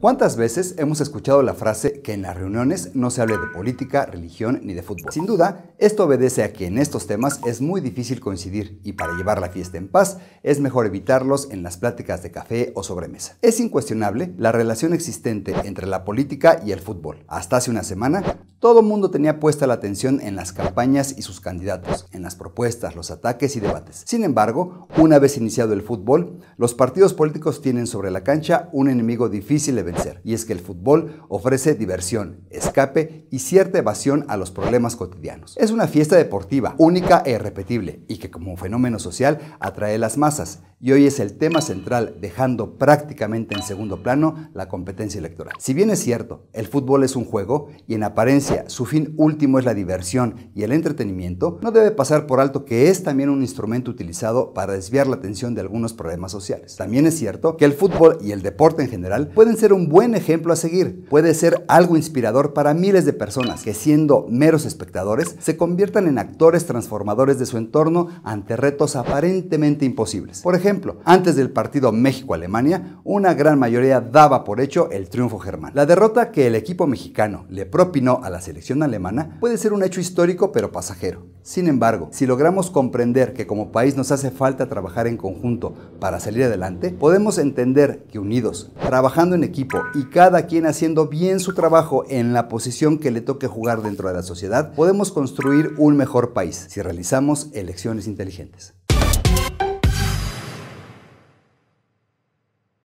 ¿Cuántas veces hemos escuchado la frase que en las reuniones no se hable de política, religión ni de fútbol? Sin duda, esto obedece a que en estos temas es muy difícil coincidir y para llevar la fiesta en paz es mejor evitarlos en las pláticas de café o sobremesa. Es incuestionable la relación existente entre la política y el fútbol. Hasta hace una semana, todo mundo tenía puesta la atención en las campañas y sus candidatos, en las propuestas, los ataques y debates. Sin embargo, una vez iniciado el fútbol, los partidos políticos tienen sobre la cancha un enemigo difícil de vencer, y es que el fútbol ofrece diversión, escape y cierta evasión a los problemas cotidianos. Es una fiesta deportiva, única e irrepetible, y que como fenómeno social atrae las masas, y hoy es el tema central, dejando prácticamente en segundo plano la competencia electoral. Si bien es cierto, el fútbol es un juego, y en apariencia su fin último es la diversión y el entretenimiento, no debe pasar por alto que es también un instrumento utilizado para desviar la atención de algunos problemas sociales. También es cierto que el fútbol y el deporte en general pueden ser un buen ejemplo a seguir, puede ser algo inspirador para miles de personas que, siendo meros espectadores, se conviertan en actores transformadores de su entorno ante retos aparentemente imposibles. Por ejemplo, antes del partido México-Alemania, una gran mayoría daba por hecho el triunfo germán. La derrota que el equipo mexicano le propinó a la selección alemana puede ser un hecho histórico pero pasajero. Sin embargo, si logramos comprender que como país nos hace falta trabajar en conjunto para salir adelante, podemos entender que unidos, trabajando en equipo y cada quien haciendo bien su trabajo en la posición que le toque jugar dentro de la sociedad, podemos construir un mejor país si realizamos elecciones inteligentes.